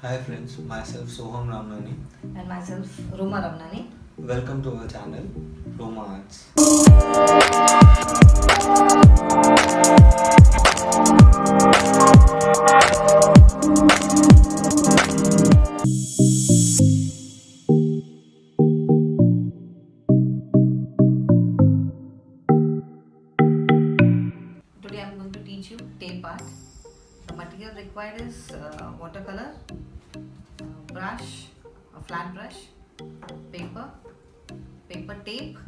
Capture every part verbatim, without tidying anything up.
Hi friends, myself Soham Ramnani and myself Roma Ramnani. Welcome to our channel Roma Arts. Today I am going to teach you tape art. The material required is uh, watercolor, brush, a flat brush, paper, paper tape.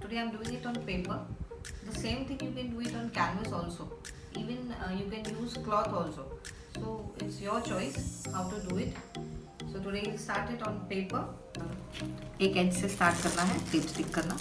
Today I am doing it on paper. The same thing you can do it on canvas also. Even uh, you can use cloth also. So it's your choice how to do it. So today we will start it on paper. एक edge से start करना है, tape stick करना.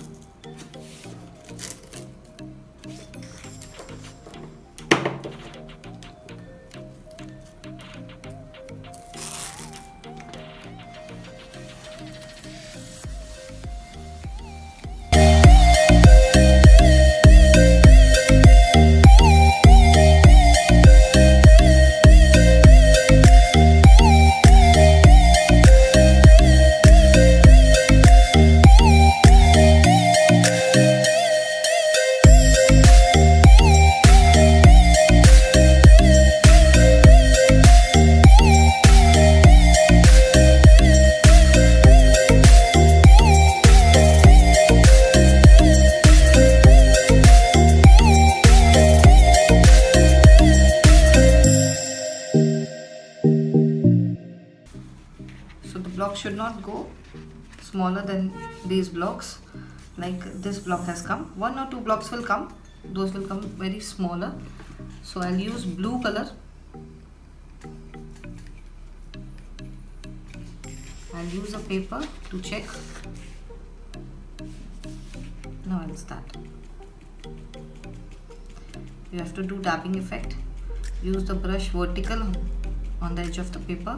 Block should not go smaller than these blocks. Like this block has come, one or two blocks will come, those will come very smaller. So I'll use blue color. I'll use a paper to check. Now I'll start. You have to do tapping effect. Use the brush vertical on the edge of the paper.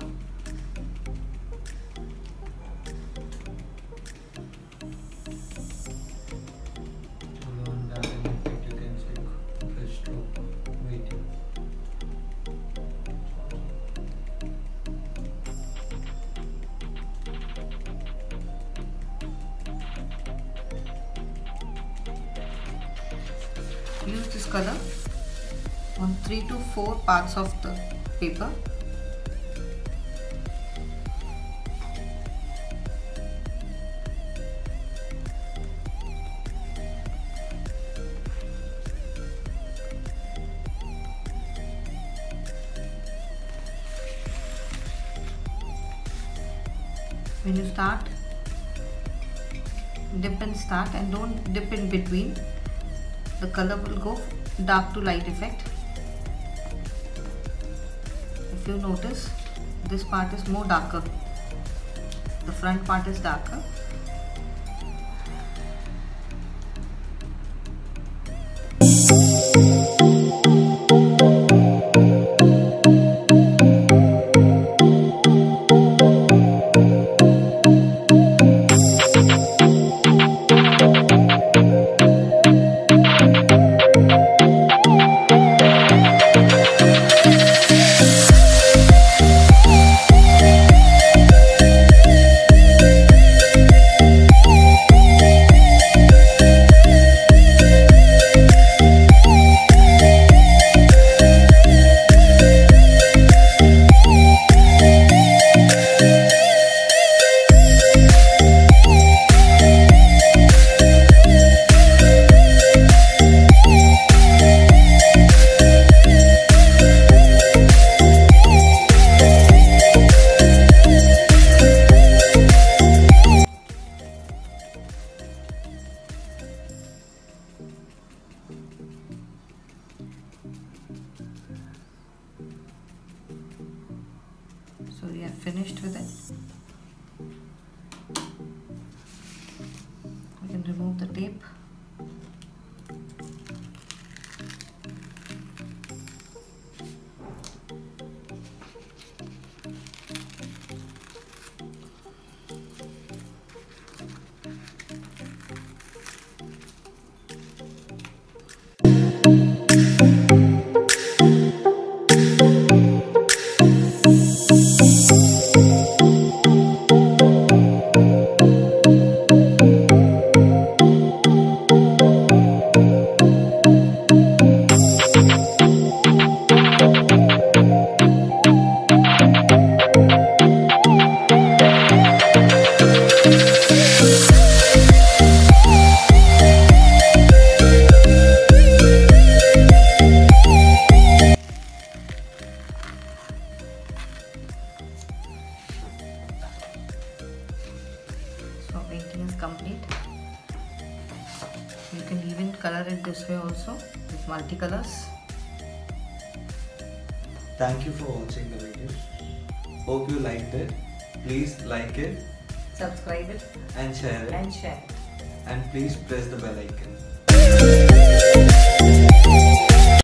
Use this color on three to four parts of the paper. When you start, dip and start, and don't dip in between. The color will go dark to light effect. If you notice, this part is more darker, the front part is darker. So we are finished with it. We can remove the tape. this way also with multicolors. Thank you for watching the video. Hope you liked it. Please like it, subscribe it, and share it. And share it. And please press the bell icon.